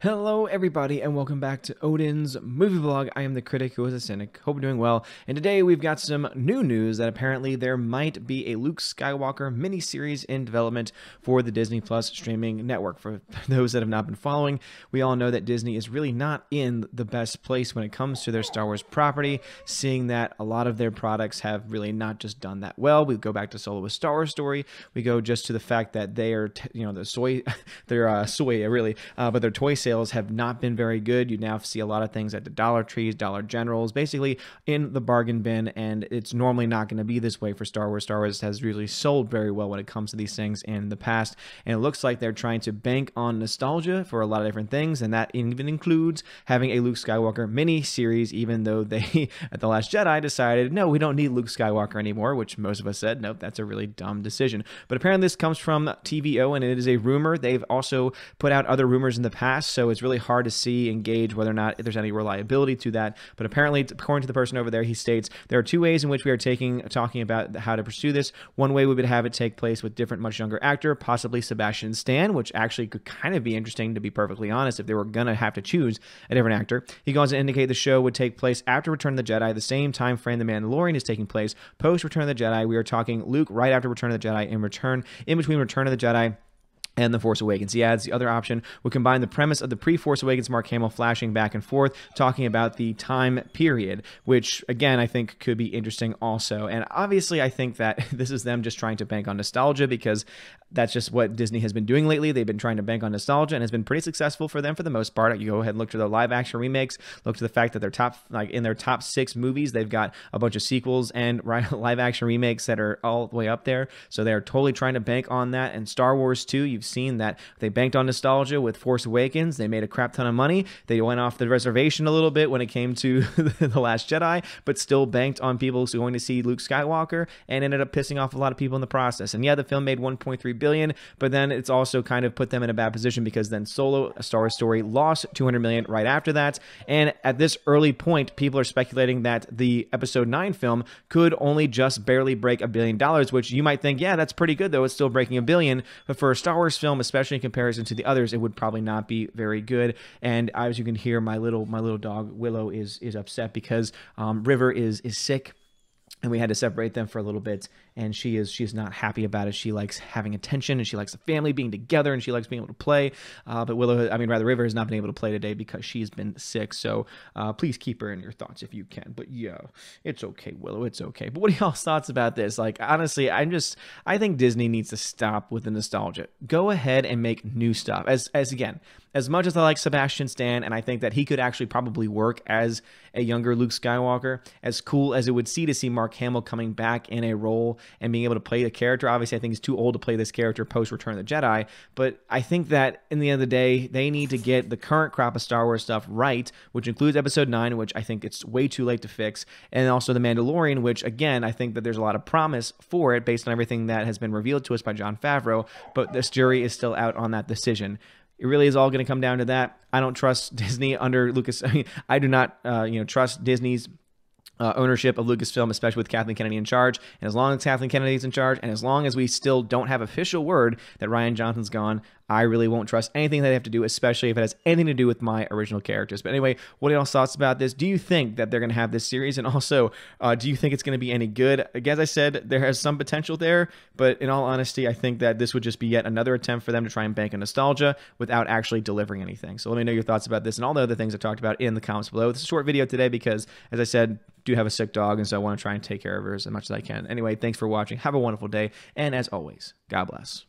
Hello everybody and welcome back to Odin's Movie Vlog. I am the critic who is a cynic. Hope you're doing well. And today we've got some new news that apparently there might be a Luke Skywalker miniseries in development for the Disney Plus streaming network. For those that have not been following, we all know that Disney is really not in the best place when it comes to their Star Wars property, seeing that a lot of their products have really not just done that well. We go back to Solo, a Star Wars story. We go just to the fact that they are, you know, their toy sales have not been very good. You now see a lot of things at the Dollar Trees, Dollar Generals, basically in the bargain bin, and it's normally not going to be this way for Star Wars. Star Wars has usually sold very well when it comes to these things in the past, and it looks like they're trying to bank on nostalgia for a lot of different things, and that even includes having a Luke Skywalker mini-series, even though they, at The Last Jedi, decided, no, we don't need Luke Skywalker anymore, which most of us said, nope, that's a really dumb decision. But apparently this comes from TVO, and it is a rumor. They've also put out other rumors in the past, so it's really hard to see and gauge whether or not there's any reliability to that. But apparently, according to the person over there, he states, there are two ways in which we are talking about how to pursue this. One way we would have it take place with different, much younger actor, possibly Sebastian Stan, which actually could kind of be interesting, to be perfectly honest, if they were going to have to choose a different actor. He goes to indicate the show would take place after Return of the Jedi, the same time frame The Mandalorian is taking place. Post Return of the Jedi, we are talking Luke right after Return of the Jedi and in between Return of the Jedi and The Force Awakens. He adds, the other option would combine the premise of the pre-Force Awakens Mark Hamill flashing back and forth, talking about the time period, which, again, I think could be interesting also. And obviously, I think that this is them just trying to bank on nostalgia, because that's just what Disney has been doing lately. They've been trying to bank on nostalgia, and it's been pretty successful for them for the most part. You go ahead and look to their live-action remakes, look to the fact that in their top six movies, they've got a bunch of sequels and live-action remakes that are all the way up there. So they're totally trying to bank on that. And Star Wars 2, you've seen that they banked on nostalgia with Force Awakens. They made a crap ton of money. They went off the reservation a little bit when it came to The Last Jedi, but still banked on people who are going to see Luke Skywalker, and ended up pissing off a lot of people in the process. And yeah, the film made $1.3 billion, but then it's also kind of put them in a bad position, because then Solo, a Star Wars story, lost $200 million right after that. And at this early point, people are speculating that the Episode 9 film could only just barely break $1 billion, which you might think, yeah, that's pretty good though. It's still breaking $1 billion, but for a Star Wars film, especially in comparison to the others, it would probably not be very good. And as you can hear, my little dog Willow is upset because River is sick, and we had to separate them for a little bit. And she's not happy about it. She likes having attention, and she likes the family being together, and she likes being able to play. But River has not been able to play today because she's been sick. So please keep her in your thoughts if you can. But yeah, it's okay, Willow, it's okay. But what are y'all's thoughts about this? Like, honestly, I think Disney needs to stop with the nostalgia. Go ahead and make new stuff. As much as I like Sebastian Stan, and I think that he could actually probably work as a younger Luke Skywalker, as cool as it would see to see Mark Hamill coming back in a role and being able to play the character. Obviously, I think he's too old to play this character post Return of the Jedi, but I think that in the end of the day, they need to get the current crop of Star Wars stuff right, which includes Episode 9, which I think it's way too late to fix, and also The Mandalorian, which, again, I think that there's a lot of promise for it based on everything that has been revealed to us by Jon Favreau, but this jury is still out on that decision. It really is all going to come down to that. I don't trust Disney under Lucas. I do not trust Disney's ownership of Lucasfilm, especially with Kathleen Kennedy in charge. And as long as Kathleen Kennedy's in charge, and as long as we still don't have official word that Rian Johnson's gone, I really won't trust anything that they have to do, especially if it has anything to do with my original characters. But anyway, what are y'all's thoughts about this? Do you think that they're going to have this series? And also, do you think it's going to be any good? As I said, there has some potential there, but in all honesty, I think that this would just be yet another attempt for them to try and bank on nostalgia without actually delivering anything. So let me know your thoughts about this and all the other things I talked about in the comments below. This is a short video today because, as I said, do have a sick dog, and so I want to try and take care of her as much as I can. Anyway, thanks for watching. Have a wonderful day, and as always, God bless.